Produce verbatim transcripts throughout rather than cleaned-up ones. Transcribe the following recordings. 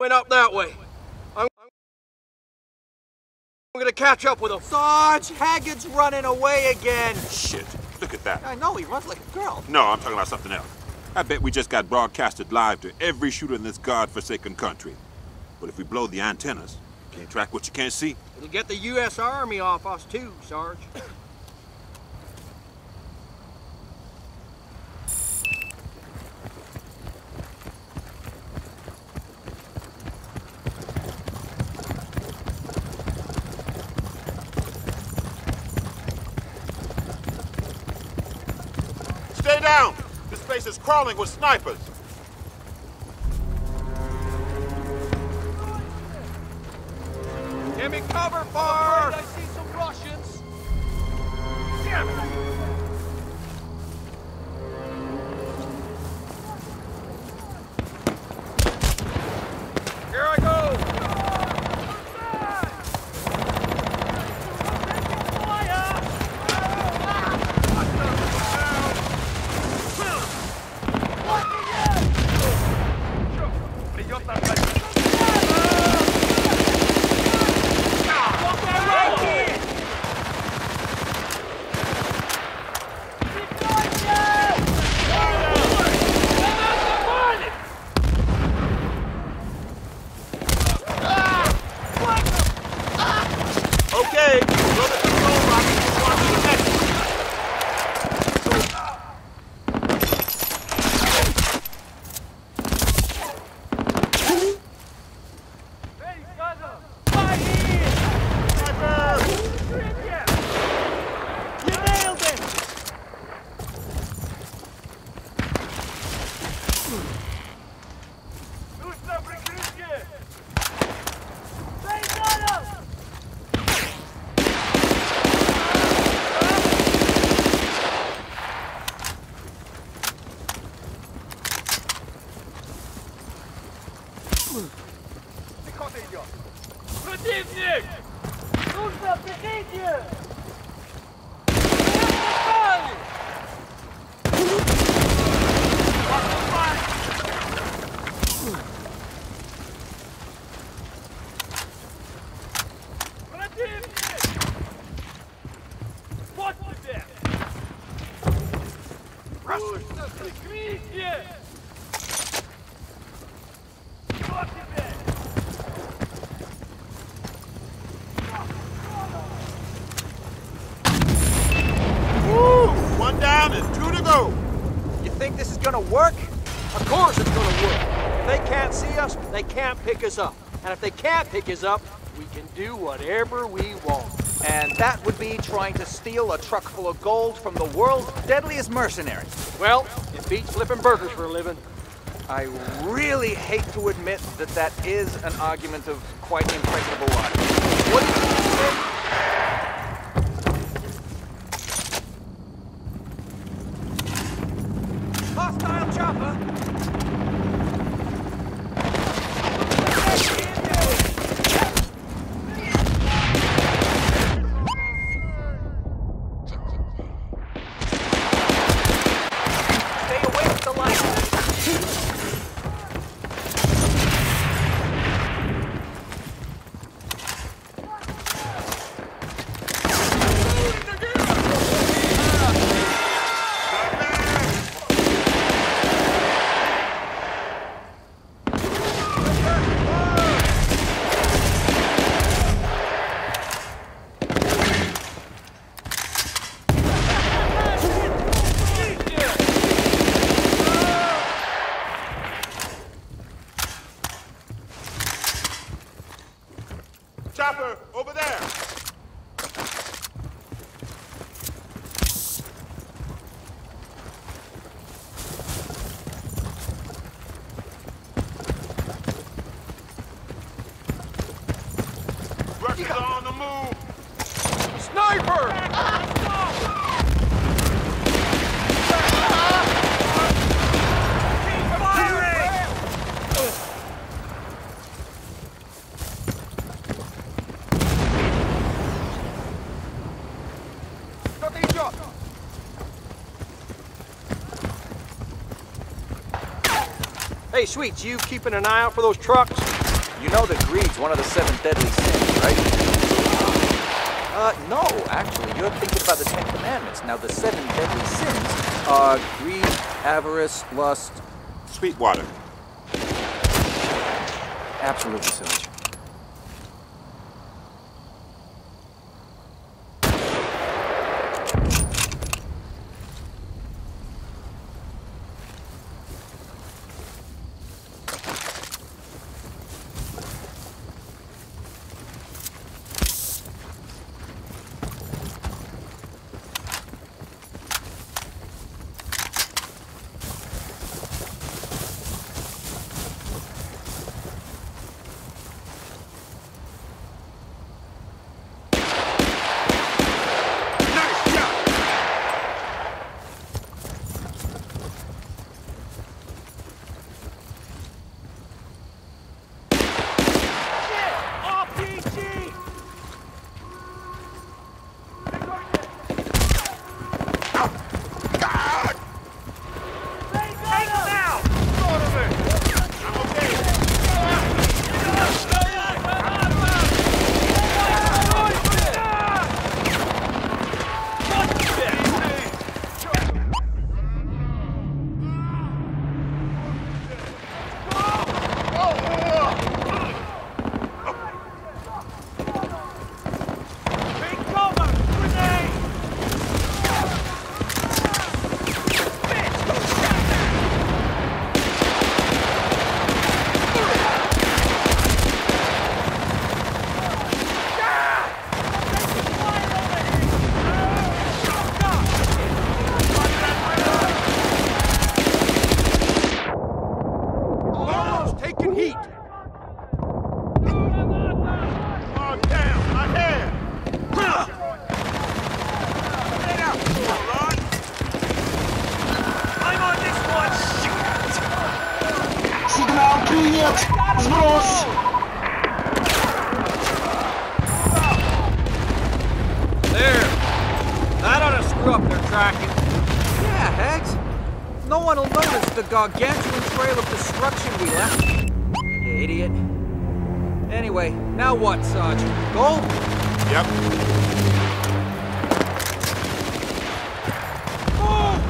Went up that way. I'm, I'm gonna catch up with him. Sarge, Haggard's running away again. Shit, look at that. I know, he runs like a girl. No, I'm talking about something else. I bet we just got broadcasted live to every shooter in this godforsaken country. But if we blow the antennas, can't track what you can't see. It'll get the U S Army off us too, Sarge. Stay down! This place is crawling with snipers. Give me cover, Farr! I see some Russians! Damn it! Here I go! They can't pick us up. And if they can't pick us up, we can do whatever we want. And that would be trying to steal a truck full of gold from the world's deadliest mercenaries. Well, it beats flipping burgers for a living. I really hate to admit that that is an argument of quite impregnable logic. What do you think? Hostile chopper! Hey, Sweets, you keeping an eye out for those trucks? You know that greed's one of the seven deadly sins, right? Uh, no, actually, you're thinking about the Ten Commandments. Now, the seven deadly sins are greed, avarice, lust... Sweetwater. Absolutely silly. Gargantuan trail of destruction we left. You idiot. Anyway, now what, Sergeant? Go? Yep. Oh!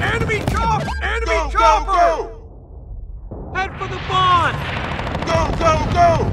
Enemy chop! Enemy go, chopper! Go, go. Head for the barn! Go, go, go!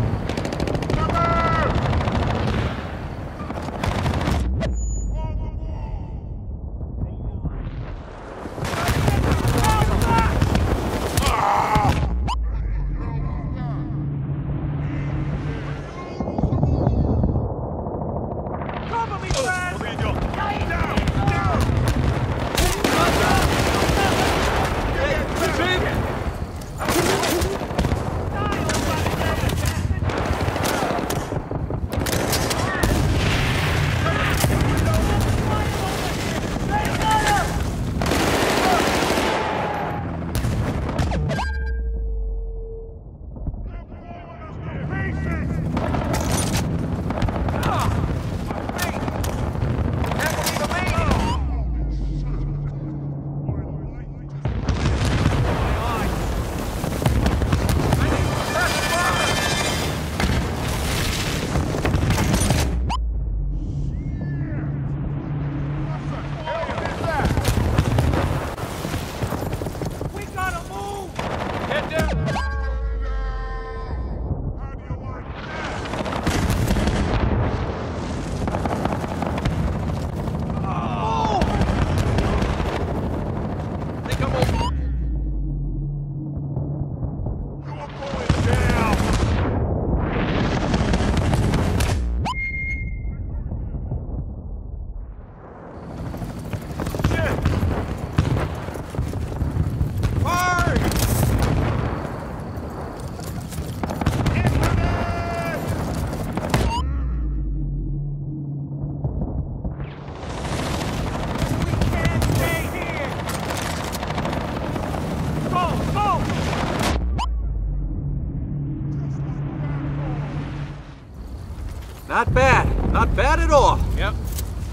Not bad. Not bad at all. Yep.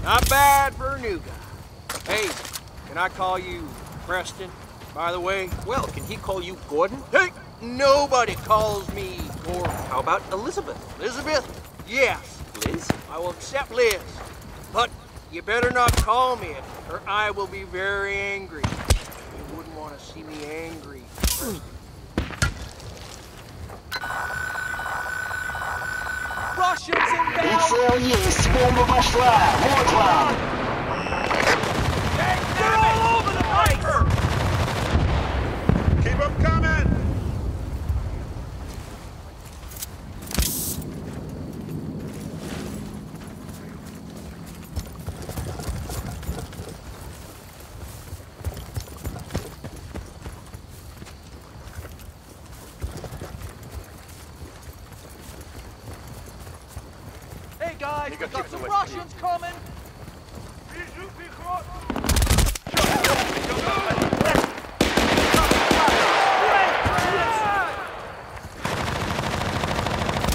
Not bad for a new guy. Hey, can I call you Preston? By the way, well, can he call you Gordon? Hey, nobody calls me Gordon. How about Elizabeth? Elizabeth? Yes. Liz? I will accept Liz. But you better not call me it, or I will be very angry. You wouldn't want to see me angry. Russians inbound! It's all you, former Rush Line, War Cloud! They're all over the place! Keep them coming! Guys, we got some Russians coming!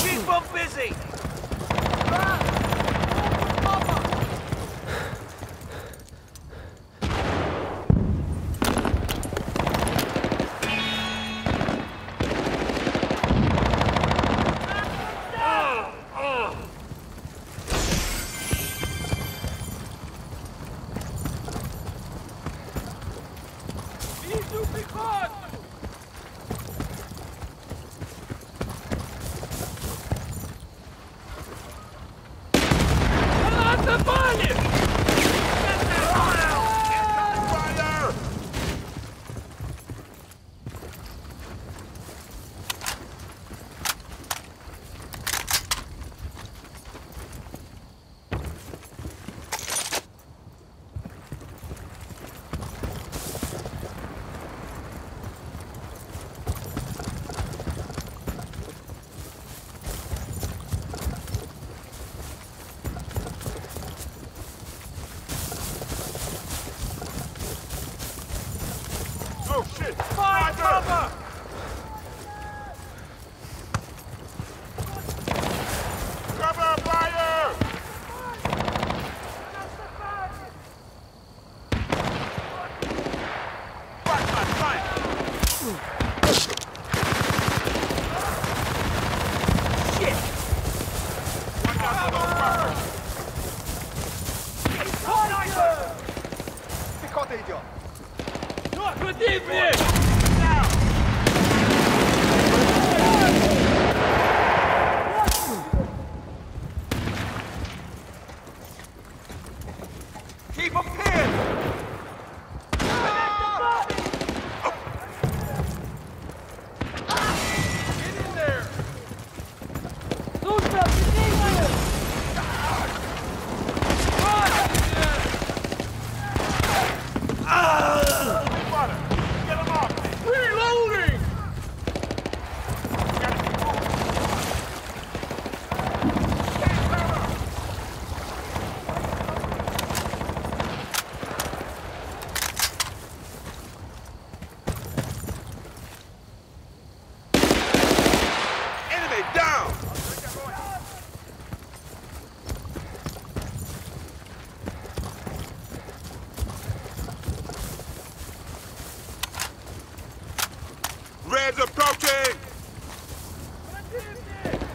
Keep them busy!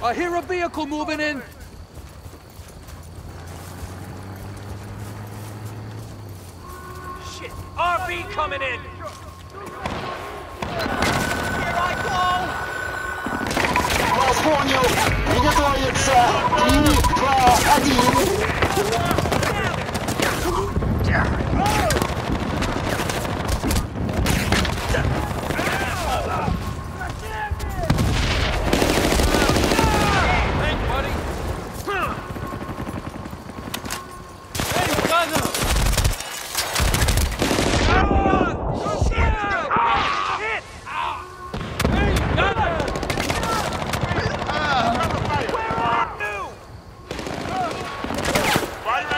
I hear a vehicle moving in. Shit, R B coming in. Here I go. Вас понял. Приготовиться. Три, два, один. Fire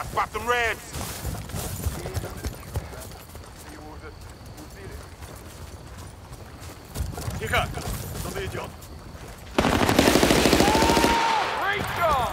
I spot them Reds. Тихо! Надо идет. Great job!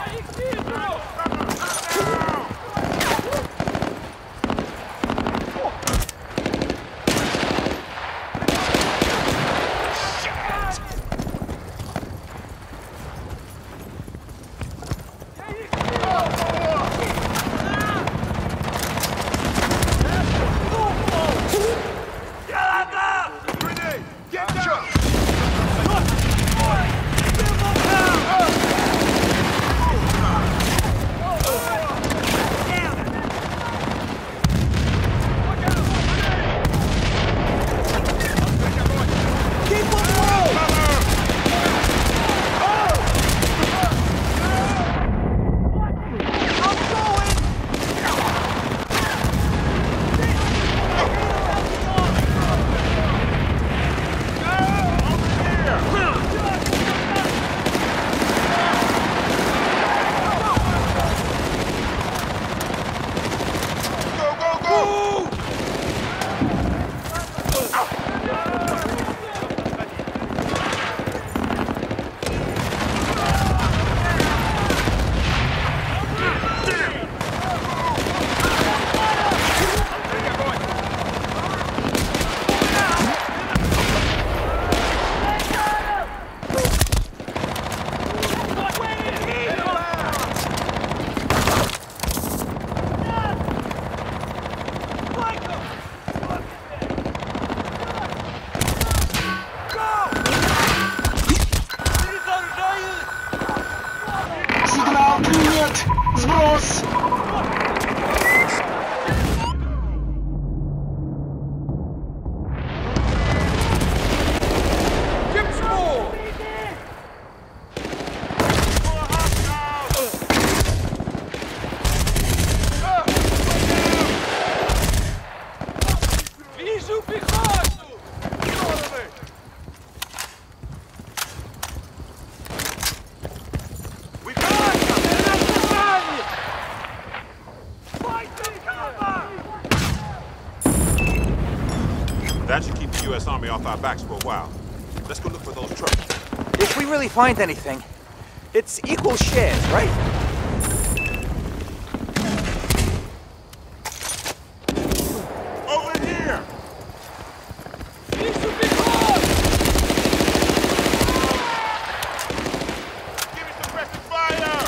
Army off our backs for a while. Let's go look for those trucks. If we really find anything, it's equal shares, right? Over here! This should be hard! Give me some fresh fire!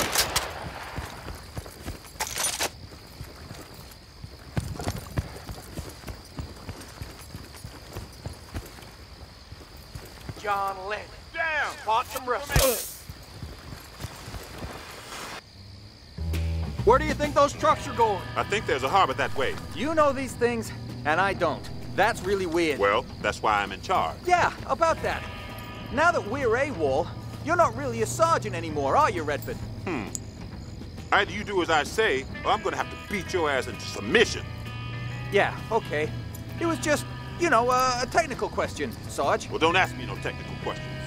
John Lennon. Down! Spot some rest. Where do you think those trucks are going? I think there's a harbor that way. You know these things, and I don't. That's really weird. Well, that's why I'm in charge. Yeah, about that. Now that we're AWOL, you're not really a sergeant anymore, are you, Redford? Hmm. Either you do as I say, or I'm gonna have to beat your ass into submission. Yeah, okay. It was just... you know, uh, a technical question, Sarge. Well, don't ask me no technical questions.